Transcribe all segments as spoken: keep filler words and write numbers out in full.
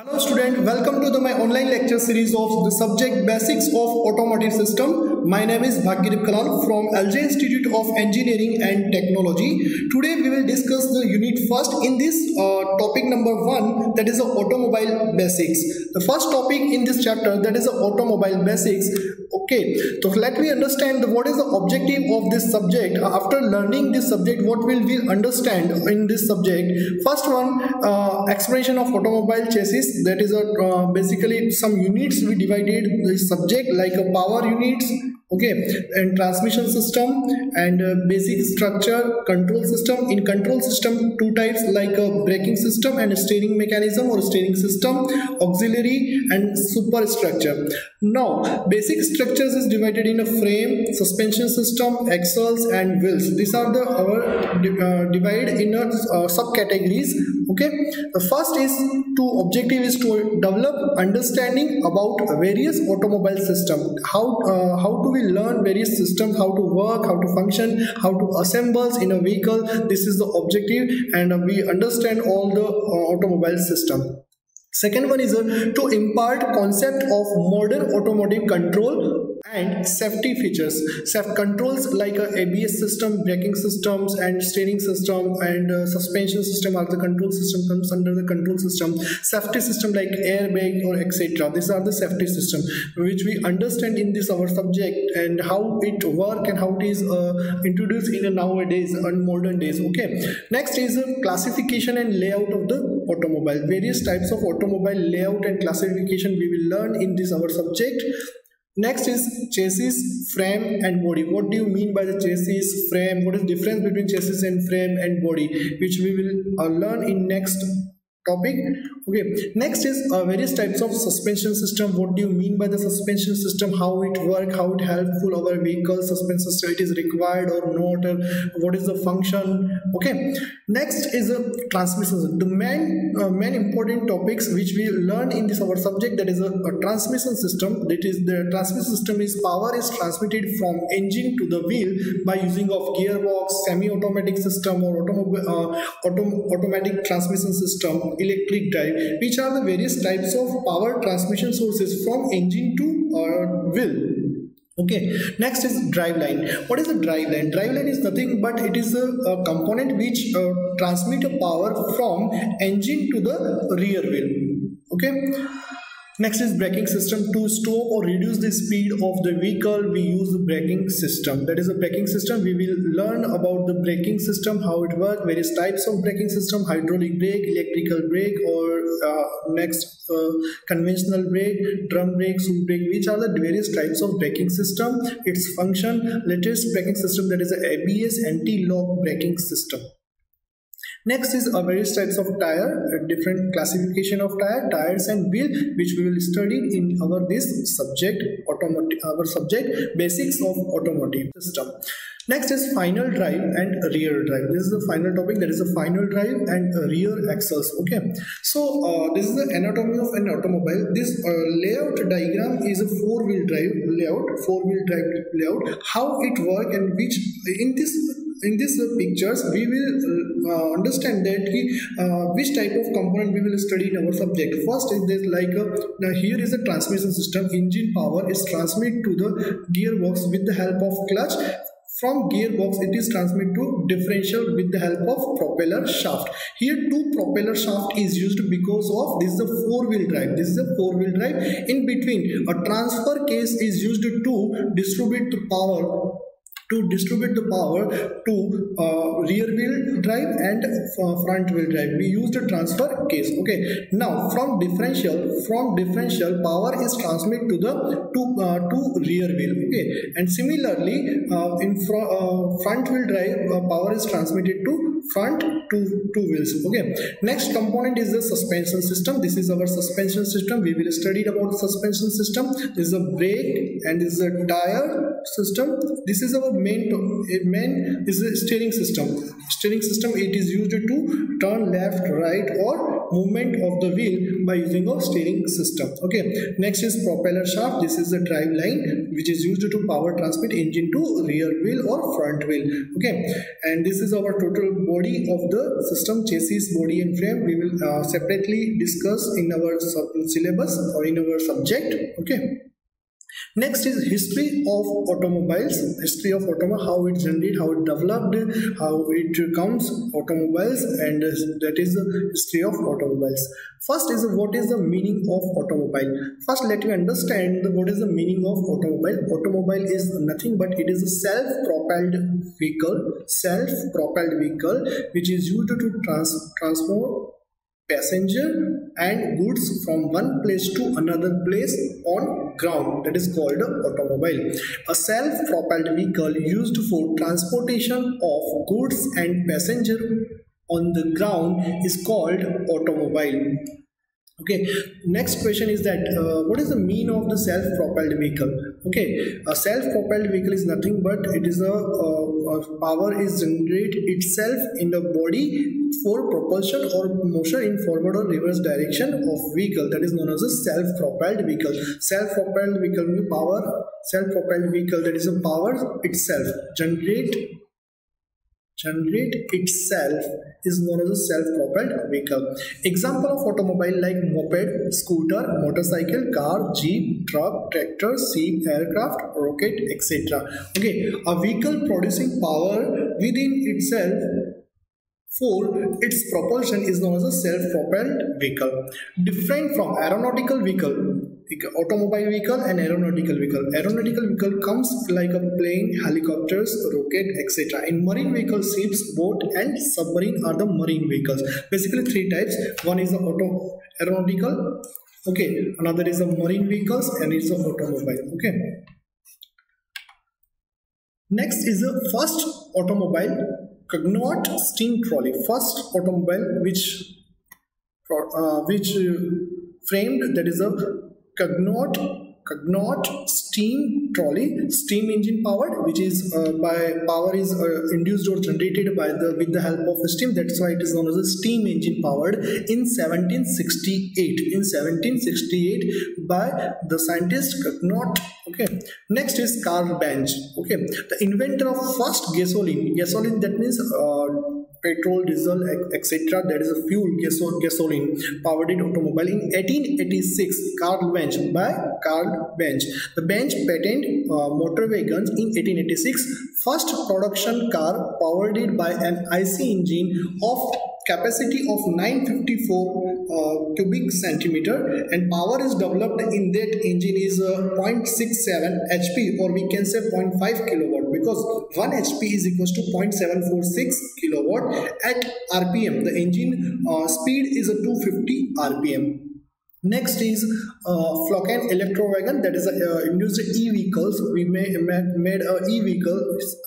Hello student, welcome to the, my online lecture series of the subject Basics of Automotive System. My name is Bhagyadeep Kalal from L J Institute of Engineering and Technology. Today we will discuss the unit first in this uh, topic number one, that is the automobile basics. The first topic in this chapter, that is the automobile basics. Okay, so let me understand the, what is the objective of this subject. After learning this subject, what will we understand in this subject? First one, uh, explanation of automobile chassis. That is a uh, basically some units we divided this subject, like a power units, okay, and transmission system, and uh, basic structure, control system. In control system, two types, like a braking system and a steering mechanism or steering system, auxiliary and superstructure. Now basic structures is divided in a frame, suspension system, axles and wheels. These are the our uh, divide in our uh, subcategories. Okay, the first is to objective is to develop understanding about various automobile system. How uh, how do we learn various systems, how to work, how to function, how to assembles in a vehicle? This is the objective, and we understand all the uh, automobile system. Second one is uh, to impart concept of modern automotive control and safety features. Safety controls like a A B S system, braking systems and steering system, and uh, suspension system are the control system, comes under the control system. Safety system like airbag or etc. These are the safety system which we understand in this our subject, and how it work and how it is uh, introduced in a nowadays and modern days. Okay, next is uh, classification and layout of the automobile. Various types of automobile layout and classification we will learn in this our subject. Next is chassis, frame and body. What do you mean by the chassis, frame? What is the difference between chassis and frame and body, which we will uh, learn in next topic. Okay, next is uh, various types of suspension system. What do you mean by the suspension system? How it work, how it helpful our vehicle suspension system, it is required or not, or what is the function. Okay, next is a transmission. The main uh, main important topics which we learn in this our subject, that is a, a transmission system. That is the transmission system is power is transmitted from engine to the wheel by using of gearbox, semi-automatic system or automobile uh, autom automatic transmission system, electric drive, which are the various types of power transmission sources from engine to uh, wheel. Okay, next is driveline. What is a driveline? Driveline is nothing but it is a, a component which uh, transmit a power from engine to the rear wheel. Okay. Next is braking system. To stop or reduce the speed of the vehicle, we use the braking system. That is a braking system. We will learn about the braking system, how it works, various types of braking system, hydraulic brake, electrical brake, or uh, next uh, conventional brake, drum brake, shoe brake, which are the various types of braking system, its function, latest braking system, that is the A B S anti-lock braking system. Next is uh, various types of tire, different classification of tire, tires and wheel, which we will study in our this subject, automotive, our subject basics of automotive system. Next is final drive and rear drive. This is the final topic, that is the final drive and uh, rear axles. Okay, so uh, this is the anatomy of an automobile. This uh, layout diagram is a four-wheel drive layout, four-wheel drive layout, how it works, and which in this in this uh, pictures we will uh, understand that uh, which type of component we will study in our subject. First is this, like a, now here is a transmission system. Engine power is transmitted to the gearbox with the help of clutch. From gearbox it is transmitted to differential with the help of propeller shaft. Here two propeller shaft is used because of this is a four-wheel drive. This is a four-wheel drive. In between a transfer case is used to distribute the power to distribute the power to uh, rear wheel drive and uh, front wheel drive. We used a transfer case. Okay, now from differential, from differential power is transmitted to the to uh, to rear wheel. Okay, and similarly uh, in fr uh, front wheel drive uh, power is transmitted to front two two wheels. Okay, next component is the suspension system. This is our suspension system. We will study about suspension system. This is a brake and this is a tire system. This is our main main is the steering system. Steering system, it is used to turn left, right or movement of the wheel by using a steering system. Okay, next is propeller shaft. This is the drive line which is used to power transmit engine to rear wheel or front wheel. Okay, and this is our total body of the system, chassis, body and frame. We will uh, separately discuss in our syllabus or in our subject. Okay. Next is history of automobiles, history of automobile, how it generated, how it developed, how it comes, automobiles, and that is the history of automobiles. First is what is the meaning of automobile. First let me understand what is the meaning of automobile. Automobile is nothing but it is a self-propelled vehicle, self-propelled vehicle which is used to trans transport passenger and goods from one place to another place on ground. That is called an automobile. A self-propelled vehicle used for transportation of goods and passenger on the ground is called automobile. Okay, next question is that uh, what is the mean of the self-propelled vehicle? Okay, a self-propelled vehicle is nothing but it is a, a, a power is generated itself in the body for propulsion or motion in forward or reverse direction of vehicle. That is known as a self-propelled vehicle. Self-propelled vehicle means power, self-propelled vehicle, that is a power itself generate generate itself is known as a self-propelled vehicle. Example of automobile like moped, scooter, motorcycle, car, jeep, truck, tractor, sea, aircraft, rocket, et cetera. Okay, a vehicle producing power within itself for its propulsion is known as a self-propelled vehicle. Different from aeronautical vehicle. Automobile vehicle and aeronautical vehicle. Aeronautical vehicle comes like a plane, helicopters, rocket, et cetera. In marine vehicles, ships, boat and submarine are the marine vehicles. Basically three types. One is the auto aeronautical, okay, another is the marine vehicles, and it's the automobile. Okay. Next is the first automobile, Cugnot steam trolley. First automobile which uh, which uh, framed, that is a Cugnot, Cugnot steam trolley, steam engine powered, which is uh, by power is uh, induced or generated by the with the help of steam. That's why it is known as a steam engine powered. In seventeen sixty-eight, in seventeen sixty-eight, by the scientist Cugnot. Okay. Next is Carl Benz. Okay, the inventor of first gasoline. Gasoline, that means Uh, petrol, diesel, et cetera. That is a fuel, gasoline, powered in automobile. In eighteen eighty-six, Carl Benz, by Carl Benz. The Benz patented uh, motor wagons in eighteen eighty-six. First production car powered it by an I C engine of capacity of nine hundred fifty-four uh, cubic centimeter, and power is developed in that engine is uh, zero point six seven H P, or we can say zero point five kilowatt, because one H P is equals to zero point seven four six kilowatt at R P M. The engine uh, speed is a two hundred fifty R P M. Next is uh, Flocken electro wagon, that is uh, induced e-vehicles. We may, may, made a e-vehicle.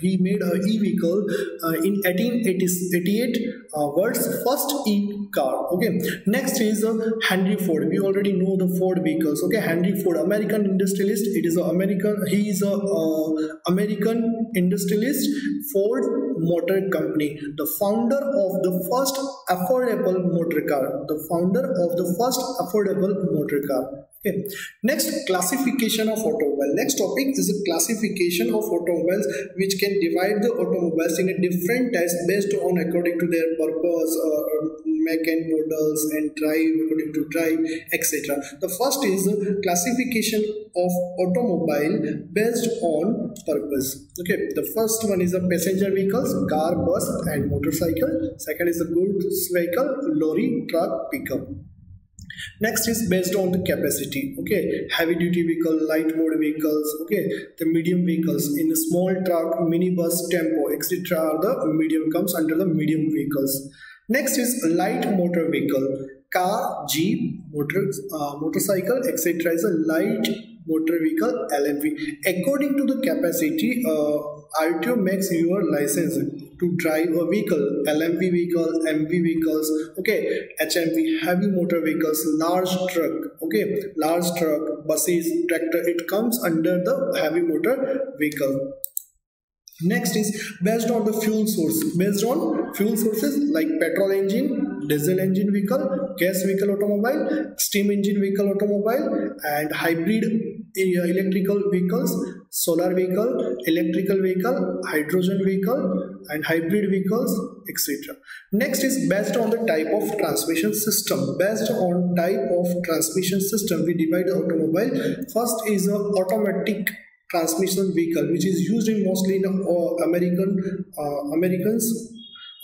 He made a e-vehicle uh, in eighteen eighty-eight. Uh, world's first e-car. Okay. Next is uh, Henry Ford. We already know the Ford vehicles. Okay. Henry Ford, American industrialist. It is a American. He is a uh, American industrialist. Ford Motor Company, the founder of the first affordable motor car. The founder of the first affordable motor car. Okay. Next, classification of automobile. Next topic is the classification of automobiles, which can divide the automobiles in a different types based on according to their purpose, uh, make and models, and drive according to drive, et cetera. The first is classification of automobile based on purpose. Okay, the first one is the passenger vehicles, car, bus, and motorcycle. Second is the goods vehicle, lorry, truck, pickup. Next is based on the capacity. Okay, heavy duty vehicle, light mode vehicles, okay, the medium vehicles. In the small truck, minibus, tempo, et cetera are the medium, comes under the medium vehicles. Next is light motor vehicle, car, jeep, motor, uh, motorcycle, et cetera is a light motor vehicle, L M V. According to the capacity, uh, R T O makes your license to drive a vehicle, L M V vehicle, M V vehicles, okay, H M V, heavy motor vehicles, large truck, okay, large truck, buses, tractor, it comes under the heavy motor vehicle. Next is based on the fuel source. Based on fuel sources like petrol engine, diesel engine vehicle, gas vehicle automobile, steam engine vehicle automobile, and hybrid electrical vehicles, solar vehicle, electrical vehicle, hydrogen vehicle, and hybrid vehicles, et cetera. Next is based on the type of transmission system. Based on type of transmission system, we divide the automobile. First is a automatic transmission vehicle, which is used in mostly in uh, American uh, Americans.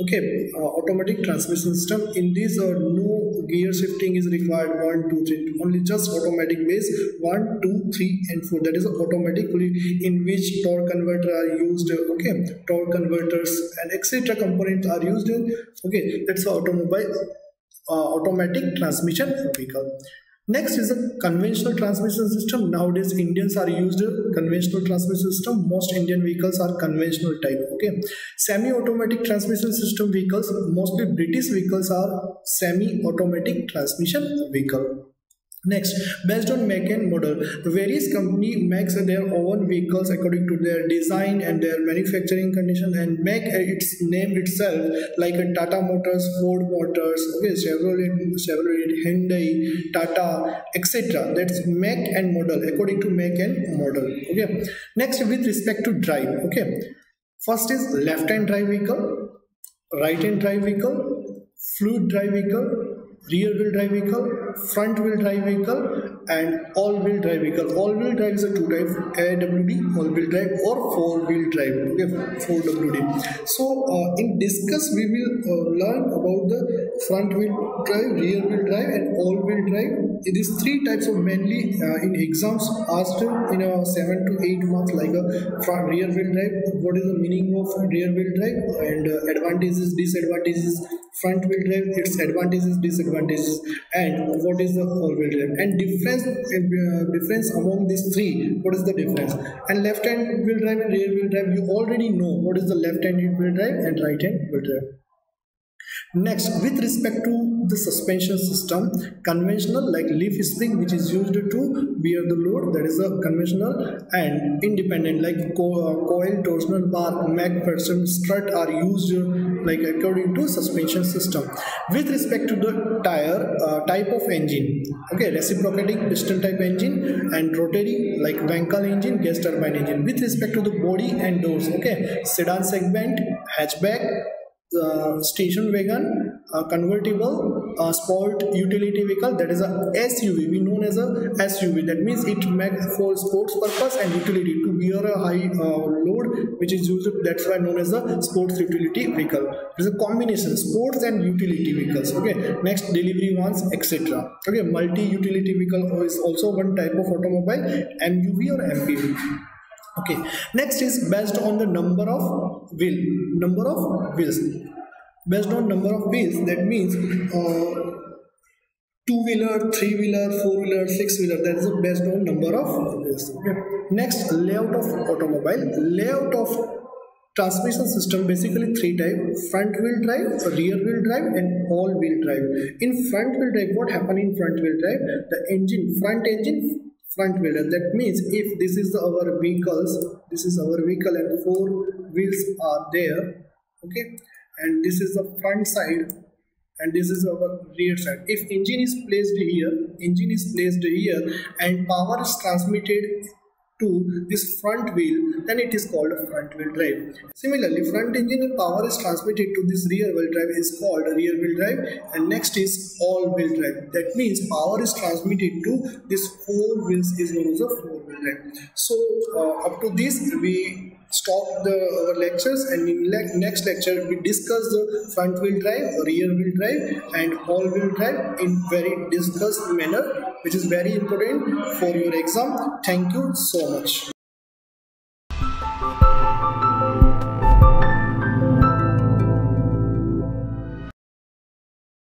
Okay, uh, automatic transmission system. In this, uh, no gear shifting is required. One, two, three. Only just automatic base. One, two, three, and four. That is automatically, in which torque converter are used. Okay, torque converters and et cetera components are used in. Okay, that's automobile uh, automatic transmission vehicle. Next is a conventional transmission system. Nowadays Indians are used conventional transmission system. Most Indian vehicles are conventional type. Okay, semi-automatic transmission system vehicles, mostly British vehicles are semi-automatic transmission vehicle. Next, based on make and model, various company makes their own vehicles according to their design and their manufacturing condition and make its name itself, like a Tata Motors, Ford Motors, okay, Chevrolet, Chevrolet, Hyundai, Tata, et cetera. That's make and model, according to make and model. Okay. Next, with respect to drive. Okay. First is left hand drive vehicle, right hand drive vehicle, fluid drive vehicle, rear wheel drive vehicle, front wheel drive vehicle, and all wheel drive vehicle. All wheel drive is a two type, A W D all wheel drive or four wheel drive, okay, four W D. So uh, in discuss we will uh, learn about the front wheel drive, rear wheel drive, and all wheel drive. These three types of mainly uh, in exams asked in a seven to eight months, like a front rear wheel drive. What is the meaning of rear wheel drive and uh, advantages, disadvantages? Front wheel drive, its advantages, disadvantages. Advantages, and what is the all-wheel drive and difference uh, difference among these three, what is the difference? And left hand wheel drive and rear wheel drive, you already know what is the left hand wheel drive and right hand wheel drive. Next, with respect to the suspension system, conventional like leaf spring, which is used to bear the load, that is a conventional, and independent like co uh, coil, torsional bar, MacPherson strut are used like according to suspension system. With respect to the tire uh, type of engine, okay, reciprocating piston type engine and rotary like Wankel engine, gas turbine engine. With respect to the body and doors, okay, sedan segment, hatchback, Uh, station wagon, uh, convertible, uh, sport utility vehicle, that is a S U V, we known as a S U V, that means it makes for sports purpose and utility to bear a high uh, load, which is used, that's why known as a sports utility vehicle. It is a combination sports and utility vehicles. Okay, next delivery vans, etc. Okay, multi-utility vehicle is also one type of automobile, M U V or M P V. Okay, next is based on the number of wheel, number of wheels. Based on number of wheels, that means uh, two-wheeler, three-wheeler, four-wheeler, six-wheeler, that is based on number of wheels. Okay. Next, layout of automobile. Layout of transmission system basically three types: front wheel drive, rear wheel drive, and all wheel drive. In front wheel drive, what happened in front wheel drive? The engine, front engine, front wheel drive. That means if this is the, our vehicles, this is our vehicle and four wheels are there, okay, and this is the front side and this is our rear side. If engine is placed here, engine is placed here and power is transmitted to this front wheel, then it is called a front wheel drive. Similarly, front engine and power is transmitted to this rear wheel drive is called rear wheel drive. And next is all wheel drive. That means power is transmitted to this four wheels is known as a four wheel drive. So uh, up to this we stop the our lectures, and in le next lecture we discuss the front wheel drive, rear wheel drive, and all wheel drive in very discussed manner, which is very important for your exam. Thank you so much.